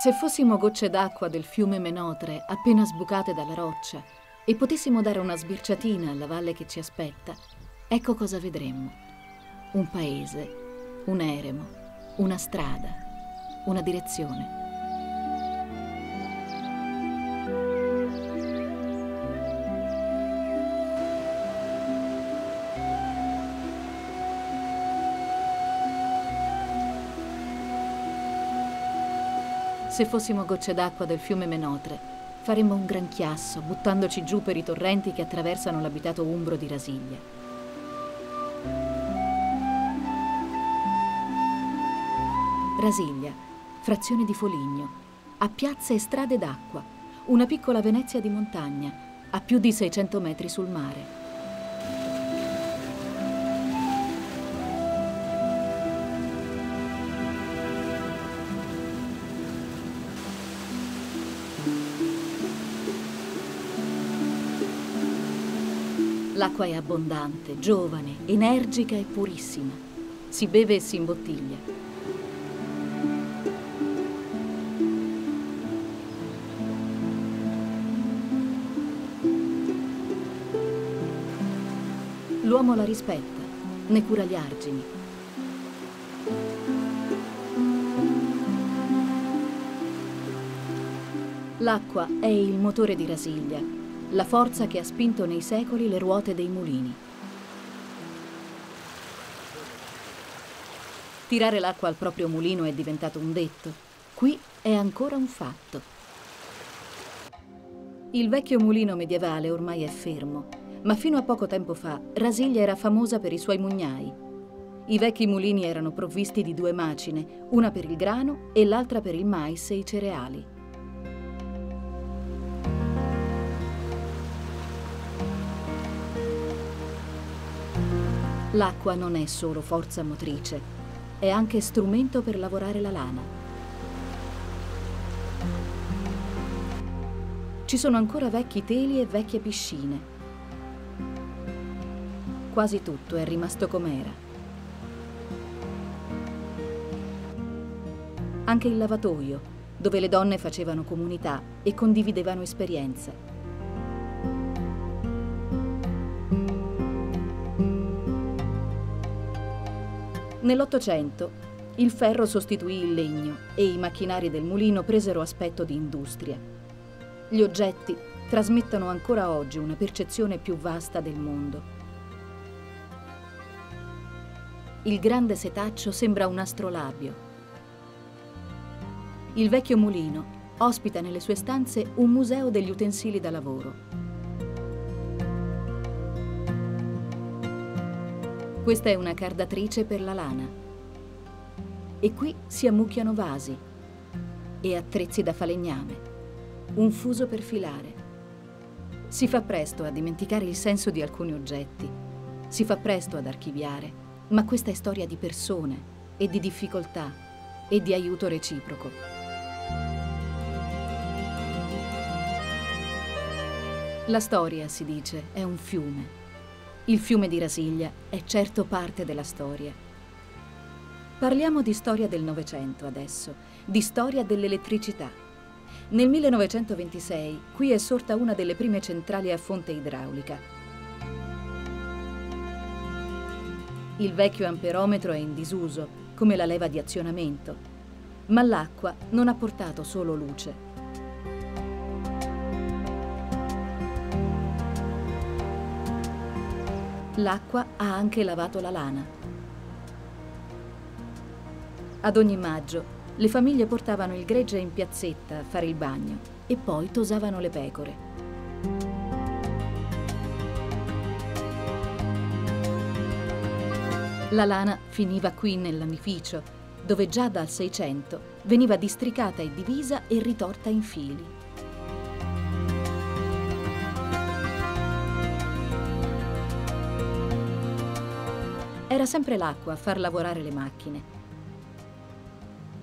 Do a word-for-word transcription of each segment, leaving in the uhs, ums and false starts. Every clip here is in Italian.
Se fossimo gocce d'acqua del fiume Menotre appena sbucate dalla roccia e potessimo dare una sbirciatina alla valle che ci aspetta, ecco cosa vedremmo. Un paese, un eremo, una strada, una direzione. Se fossimo gocce d'acqua del fiume Menotre, faremmo un gran chiasso, buttandoci giù per i torrenti che attraversano l'abitato umbro di Rasiglia. Rasiglia, frazione di Foligno, ha piazze e strade d'acqua, una piccola Venezia di montagna, a più di seicento metri sul mare. L'acqua è abbondante, giovane, energica e purissima. Si beve e si imbottiglia. L'uomo la rispetta, ne cura gli argini. L'acqua è il motore di Rasiglia, la forza che ha spinto nei secoli le ruote dei mulini. Tirare l'acqua al proprio mulino è diventato un detto. Qui è ancora un fatto. Il vecchio mulino medievale ormai è fermo, ma fino a poco tempo fa Rasiglia era famosa per i suoi mugnai. I vecchi mulini erano provvisti di due macine, una per il grano e l'altra per il mais e i cereali. L'acqua non è solo forza motrice, è anche strumento per lavorare la lana. Ci sono ancora vecchi teli e vecchie piscine. Quasi tutto è rimasto com'era. Anche il lavatoio, dove le donne facevano comunità e condividevano esperienze. Nell'Ottocento il ferro sostituì il legno e i macchinari del mulino presero aspetto di industria. Gli oggetti trasmettono ancora oggi una percezione più vasta del mondo. Il grande setaccio sembra un astrolabio. Il vecchio mulino ospita nelle sue stanze un museo degli utensili da lavoro. Questa è una cardatrice per la lana. E qui si ammucchiano vasi e attrezzi da falegname, un fuso per filare. Si fa presto a dimenticare il senso di alcuni oggetti, si fa presto ad archiviare, ma questa è storia di persone e di difficoltà e di aiuto reciproco. La storia, si dice, è un fiume. Il fiume di Rasiglia è certo parte della storia. Parliamo di storia del Novecento adesso, di storia dell'elettricità. Nel millenovecentoventisei qui è sorta una delle prime centrali a fonte idraulica. Il vecchio amperometro è in disuso, come la leva di azionamento, ma l'acqua non ha portato solo luce. L'acqua ha anche lavato la lana. Ad ogni maggio le famiglie portavano il gregge in piazzetta a fare il bagno e poi tosavano le pecore. La lana finiva qui nel lanificio, dove già dal Seicento veniva districata e divisa e ritorta in fili. Era sempre l'acqua a far lavorare le macchine.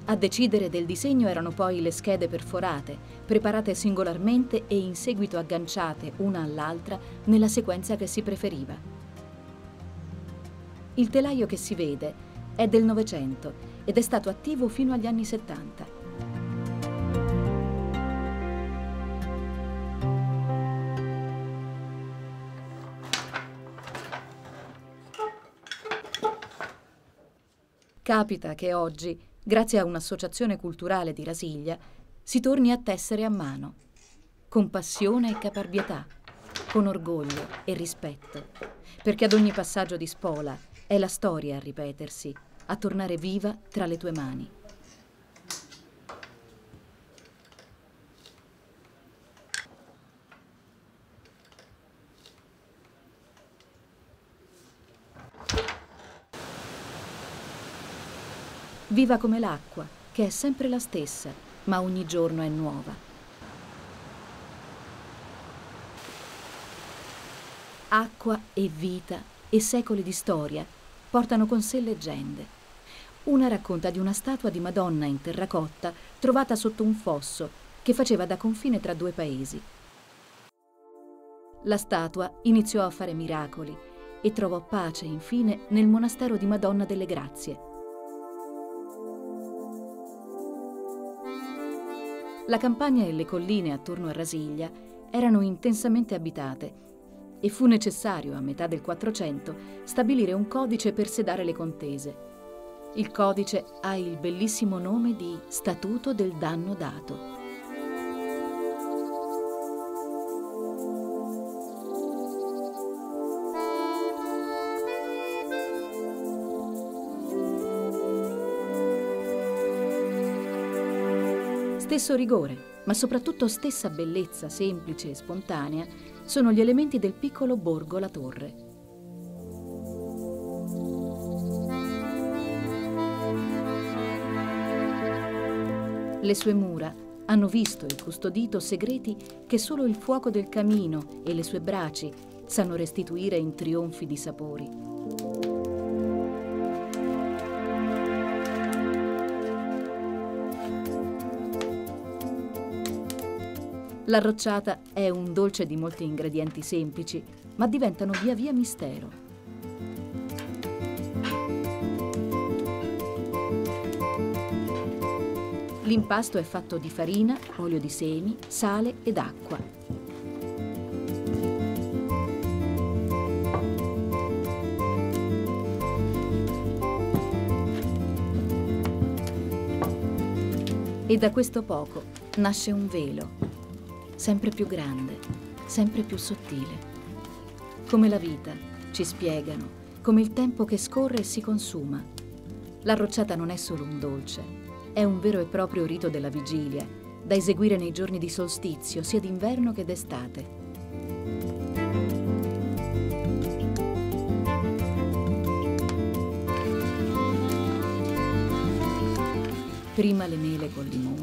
A decidere del disegno erano poi le schede perforate, preparate singolarmente e in seguito agganciate una all'altra nella sequenza che si preferiva. Il telaio che si vede è del Novecento ed è stato attivo fino agli anni settanta. Capita che oggi, grazie a un'associazione culturale di Rasiglia, si torni a tessere a mano, con passione e caparbietà, con orgoglio e rispetto, perché ad ogni passaggio di spola è la storia a ripetersi, a tornare viva tra le tue mani. Viva come l'acqua, che è sempre la stessa, ma ogni giorno è nuova. Acqua e vita e secoli di storia portano con sé leggende. Una racconta di una statua di Madonna in terracotta trovata sotto un fosso che faceva da confine tra due paesi. La statua iniziò a fare miracoli e trovò pace infine nel monastero di Madonna delle Grazie. La campagna e le colline attorno a Rasiglia erano intensamente abitate e fu necessario, a metà del Quattrocento, stabilire un codice per sedare le contese. Il codice ha il bellissimo nome di Statuto del Danno Dato. Stesso rigore, ma soprattutto stessa bellezza semplice e spontanea, sono gli elementi del piccolo borgo La Torre. Le sue mura hanno visto e custodito segreti che solo il fuoco del camino e le sue braci sanno restituire in trionfi di sapori. La rocciata è un dolce di molti ingredienti semplici, ma diventano via via mistero. L'impasto è fatto di farina, olio di semi, sale ed acqua. E da questo poco nasce un velo. Sempre più grande, sempre più sottile. Come la vita, ci spiegano, come il tempo che scorre e si consuma. La rocciata non è solo un dolce, è un vero e proprio rito della vigilia, da eseguire nei giorni di solstizio, sia d'inverno che d'estate. Prima le mele col limone,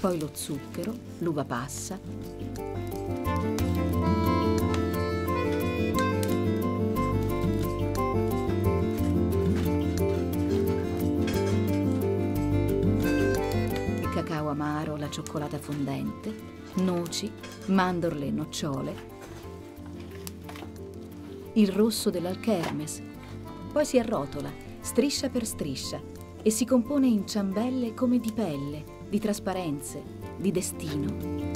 poi lo zucchero, l'uva passa. Il cacao amaro, la cioccolata fondente, noci, mandorle e nocciole. Il rosso dell'alchermes. Poi si arrotola, striscia per striscia, e si compone in ciambelle come di pelle, di trasparenze, di destino.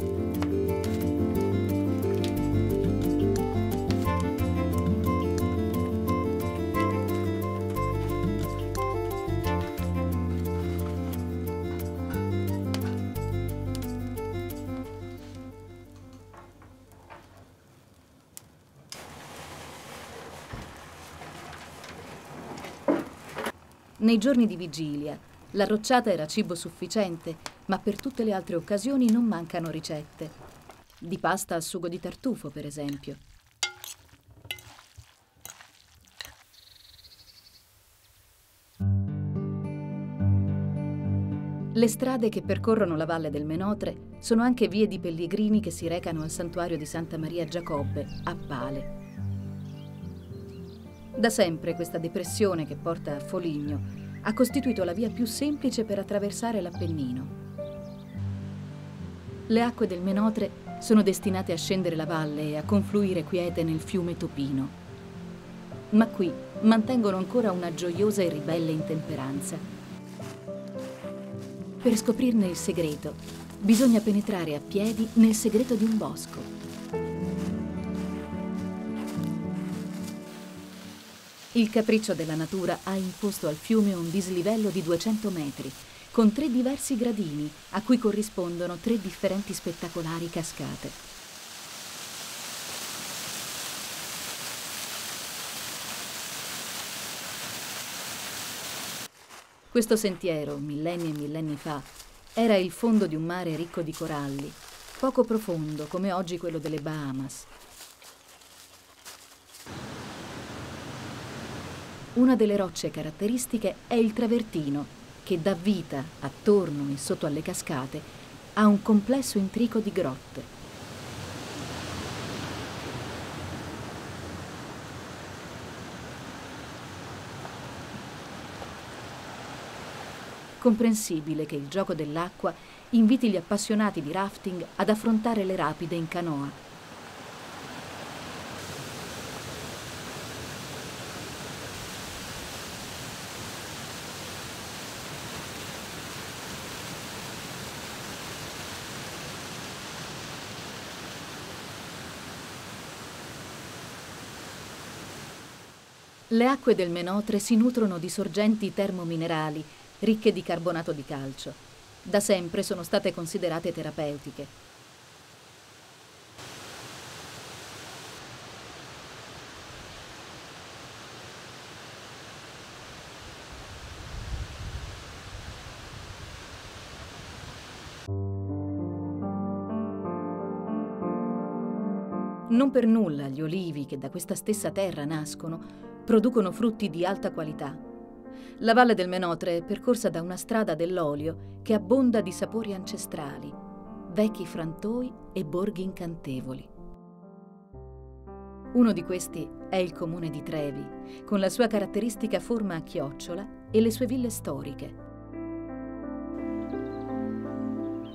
Nei giorni di vigilia, la rocciata era cibo sufficiente, ma per tutte le altre occasioni non mancano ricette. Di pasta al sugo di tartufo, per esempio. Le strade che percorrono la valle del Menotre sono anche vie di pellegrini che si recano al santuario di Santa Maria Giacobbe, a Pale. Da sempre questa depressione che porta a Foligno ha costituito la via più semplice per attraversare l'Appennino. Le acque del Menotre sono destinate a scendere la valle e a confluire quiete nel fiume Topino. Ma qui mantengono ancora una gioiosa e ribelle intemperanza. Per scoprirne il segreto, bisogna penetrare a piedi nel segreto di un bosco. Il capriccio della natura ha imposto al fiume un dislivello di duecento metri, con tre diversi gradini, a cui corrispondono tre differenti spettacolari cascate. Questo sentiero, millenni e millenni fa, era il fondo di un mare ricco di coralli, poco profondo come oggi quello delle Bahamas. Una delle rocce caratteristiche è il travertino, che dà vita, attorno e sotto alle cascate, a un complesso intrico di grotte. Comprensibile che il gioco dell'acqua inviti gli appassionati di rafting ad affrontare le rapide in canoa. Le acque del Menotre si nutrono di sorgenti termominerali ricche di carbonato di calcio. Da sempre sono state considerate terapeutiche. Non per nulla gli olivi che da questa stessa terra nascono producono frutti di alta qualità. La valle del Menotre è percorsa da una strada dell'olio che abbonda di sapori ancestrali, vecchi frantoi e borghi incantevoli. Uno di questi è il comune di Trevi, con la sua caratteristica forma a chiocciola e le sue ville storiche.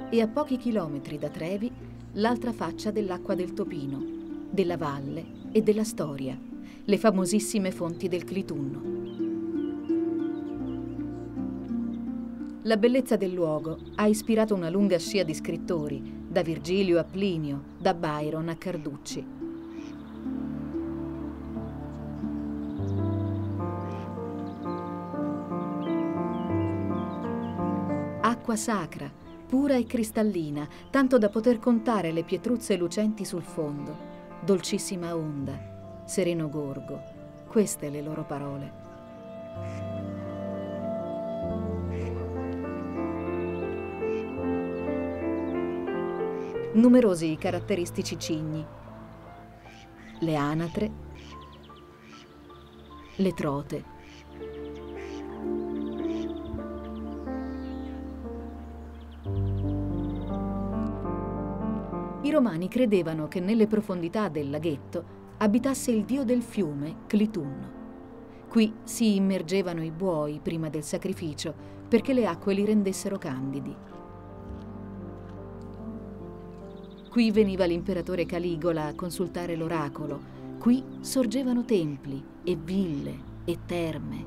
E a pochi chilometri da Trevi, l'altra faccia dell'acqua del Topino, della valle e della storia, le famosissime fonti del Clitunno. La bellezza del luogo ha ispirato una lunga scia di scrittori, da Virgilio a Plinio, da Byron a Carducci. Acqua sacra, pura e cristallina, tanto da poter contare le pietruzze lucenti sul fondo. Dolcissima onda, sereno gorgo, queste le loro parole. Numerosi i caratteristici cigni, le anatre, le trote, i romani credevano che nelle profondità del laghetto abitasse il dio del fiume Clitunno. Qui si immergevano i buoi prima del sacrificio perché le acque li rendessero candidi. Qui veniva l'imperatore Caligola a consultare l'oracolo, qui sorgevano templi e ville e terme.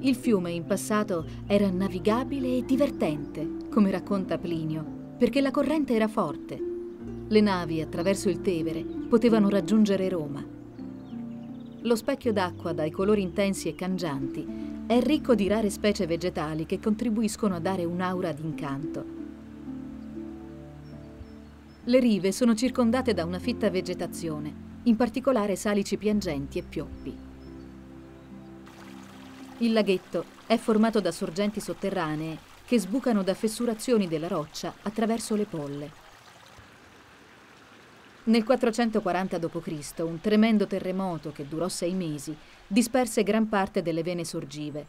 Il fiume in passato era navigabile e divertente, come racconta Plinio, perché la corrente era forte. Le navi attraverso il Tevere potevano raggiungere Roma. Lo specchio d'acqua dai colori intensi e cangianti è ricco di rare specie vegetali che contribuiscono a dare un'aura d'incanto. Le rive sono circondate da una fitta vegetazione, in particolare salici piangenti e pioppi. Il laghetto è formato da sorgenti sotterranee che sbucano da fessurazioni della roccia attraverso le polle. Nel quattrocentoquaranta dopo Cristo un tremendo terremoto che durò sei mesi disperse gran parte delle vene sorgive.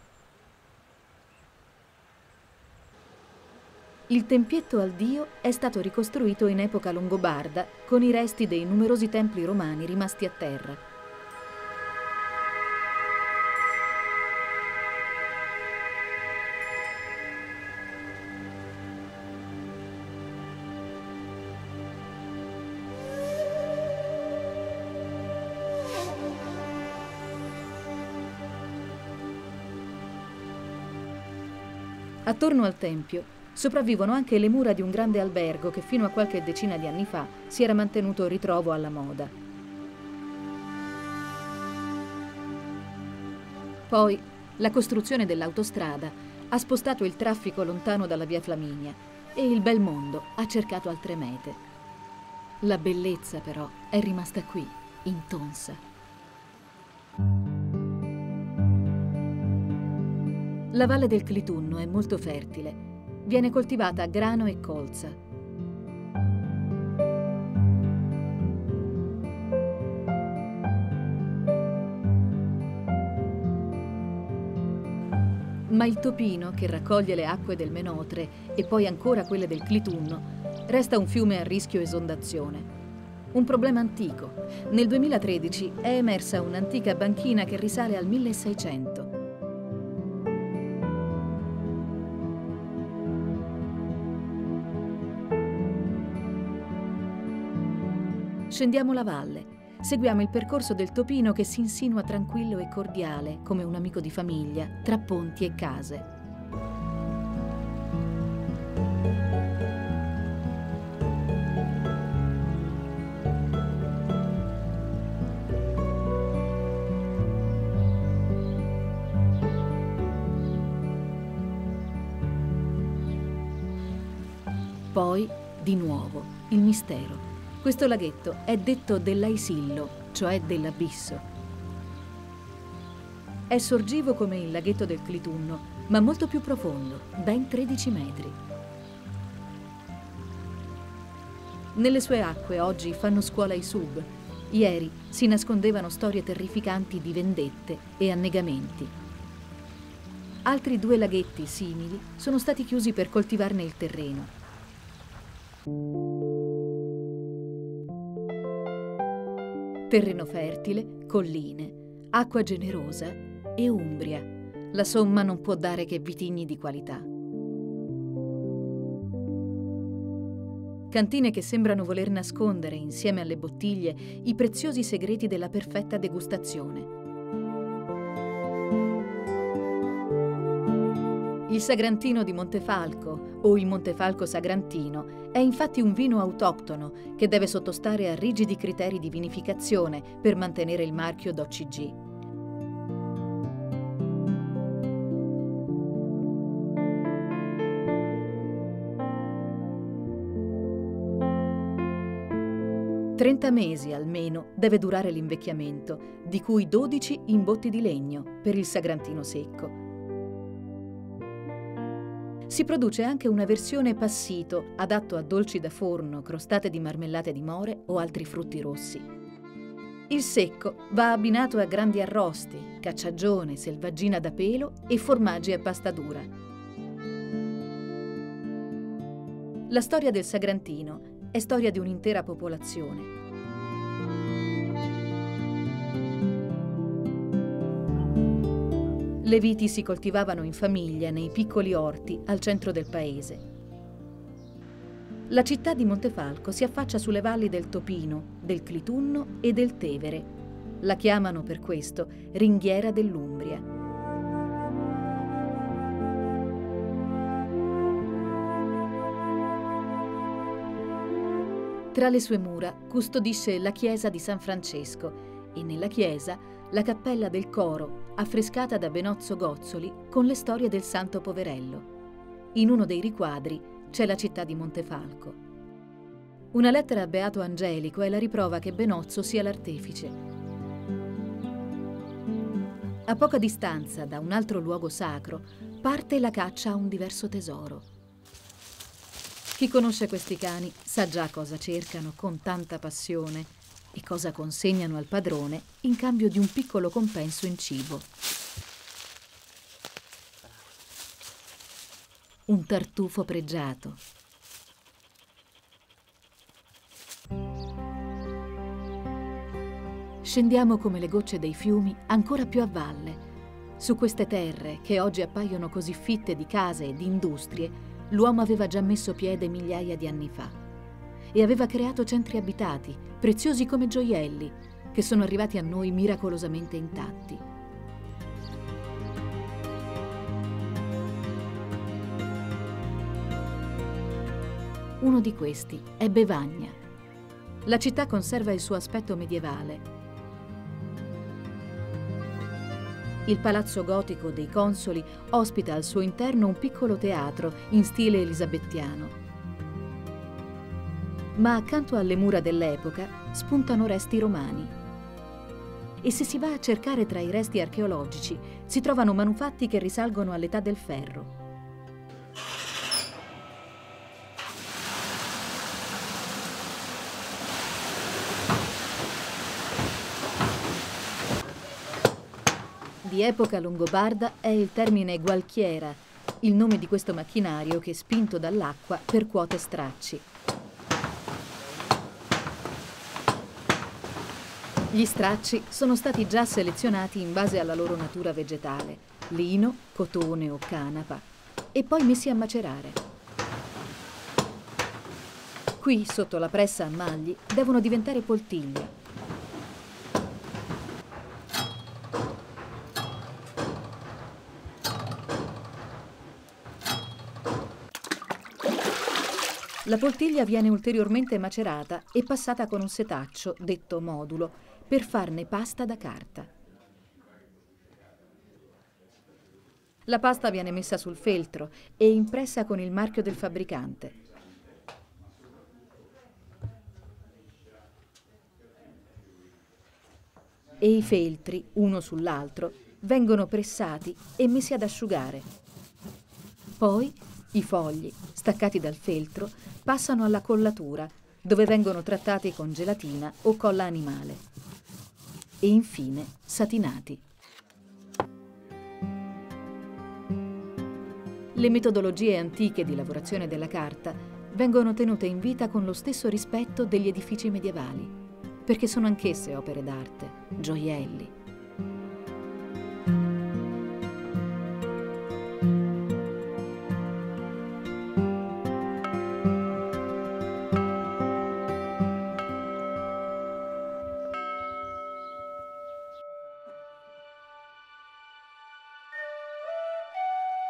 Il tempietto al dio è stato ricostruito in epoca longobarda con i resti dei numerosi templi romani rimasti a terra. Attorno al tempio sopravvivono anche le mura di un grande albergo che fino a qualche decina di anni fa si era mantenuto ritrovo alla moda. Poi la costruzione dell'autostrada ha spostato il traffico lontano dalla via Flaminia e il bel mondo ha cercato altre mete. La bellezza però è rimasta qui, in Tonsa. La valle del Clitunno è molto fertile. Viene coltivata grano e colza. Ma il Topino, che raccoglie le acque del Menotre e poi ancora quelle del Clitunno, resta un fiume a rischio esondazione. Un problema antico. Nel duemilatredici è emersa un'antica banchina che risale al milleseicento. Scendiamo la valle, seguiamo il percorso del Topino che si insinua tranquillo e cordiale, come un amico di famiglia, tra ponti e case. Poi, di nuovo, il mistero. Questo laghetto è detto dell'Aisillo, cioè dell'abisso. È sorgivo come il laghetto del Clitunno, ma molto più profondo, ben tredici metri. Nelle sue acque oggi fanno scuola i sub. Ieri si nascondevano storie terrificanti di vendette e annegamenti. Altri due laghetti simili sono stati chiusi per coltivarne il terreno. Terreno fertile, colline, acqua generosa e umbria. La somma non può dare che vitigni di qualità. Cantine che sembrano voler nascondere, insieme alle bottiglie, i preziosi segreti della perfetta degustazione. Il Sagrantino di Montefalco, o il Montefalco Sagrantino, è infatti un vino autoctono che deve sottostare a rigidi criteri di vinificazione per mantenere il marchio D O C G. trenta mesi almeno deve durare l'invecchiamento, di cui dodici in botti di legno per il Sagrantino secco. Si produce anche una versione passito, adatto a dolci da forno, crostate di marmellate di more o altri frutti rossi. Il secco va abbinato a grandi arrosti, cacciagione, selvaggina da pelo e formaggi a pasta dura. La storia del Sagrantino è storia di un'intera popolazione. Le viti si coltivavano in famiglia nei piccoli orti al centro del paese. La città di Montefalco si affaccia sulle valli del Topino, del Clitunno e del Tevere. La chiamano per questo Ringhiera dell'Umbria. Tra le sue mura custodisce la chiesa di San Francesco e nella chiesa la cappella del coro, affrescata da Benozzo Gozzoli con le storie del santo poverello. In uno dei riquadri c'è la città di Montefalco. Una lettera a Beato Angelico è la riprova che Benozzo sia l'artefice. A poca distanza da un altro luogo sacro parte la caccia a un diverso tesoro. Chi conosce questi cani sa già cosa cercano con tanta passione e cosa consegnano al padrone in cambio di un piccolo compenso in cibo. Un tartufo pregiato. Scendiamo come le gocce dei fiumi ancora più a valle. Su queste terre, che oggi appaiono così fitte di case e di industrie, l'uomo aveva già messo piede migliaia di anni fa. E aveva creato centri abitati, preziosi come gioielli, che sono arrivati a noi miracolosamente intatti. Uno di questi è Bevagna. La città conserva il suo aspetto medievale. Il Palazzo Gotico dei Consoli ospita al suo interno un piccolo teatro in stile elisabettiano. Ma accanto alle mura dell'epoca spuntano resti romani. E se si va a cercare tra i resti archeologici, si trovano manufatti che risalgono all'età del ferro. Di epoca longobarda è il termine gualchiera, il nome di questo macchinario che, spinto dall'acqua, percuote stracci. Gli stracci sono stati già selezionati in base alla loro natura vegetale, lino, cotone o canapa, e poi messi a macerare. Qui, sotto la pressa a magli, devono diventare poltiglia. La poltiglia viene ulteriormente macerata e passata con un setaccio, detto modulo, per farne pasta da carta. La pasta viene messa sul feltro e impressa con il marchio del fabbricante. E i feltri, uno sull'altro, vengono pressati e messi ad asciugare. Poi i fogli, staccati dal feltro, passano alla collatura, dove vengono trattati con gelatina o colla animale. E infine satinati. Le metodologie antiche di lavorazione della carta vengono tenute in vita con lo stesso rispetto degli edifici medievali, perché sono anch'esse opere d'arte, gioielli.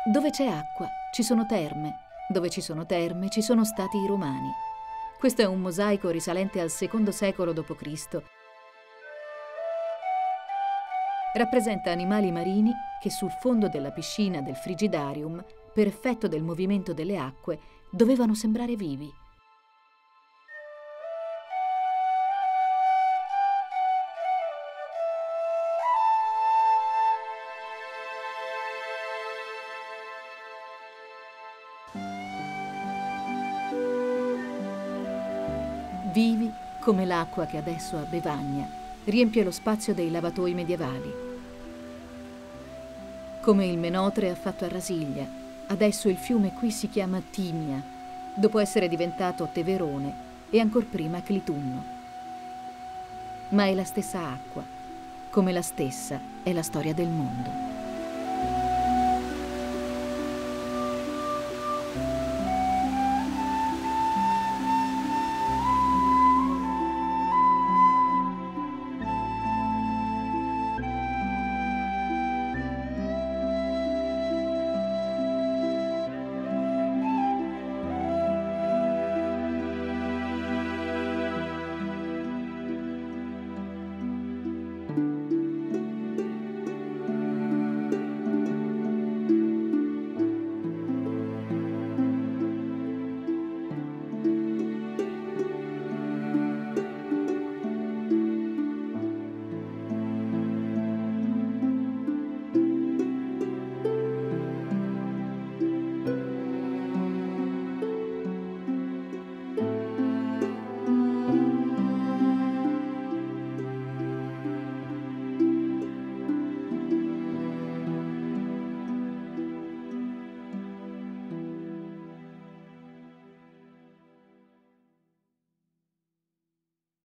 Dove c'è acqua ci sono terme, dove ci sono terme ci sono stati i romani. Questo è un mosaico risalente al secondo secolo dopo Cristo. Rappresenta animali marini che sul fondo della piscina del Frigidarium, per effetto del movimento delle acque, dovevano sembrare vivi. Vivi come l'acqua che adesso a Bevagna riempie lo spazio dei lavatoi medievali. Come il Menotre ha fatto a Rasiglia, adesso il fiume qui si chiama Timia, dopo essere diventato Teverone e ancor prima Clitunno. Ma è la stessa acqua, come la stessa è la storia del mondo.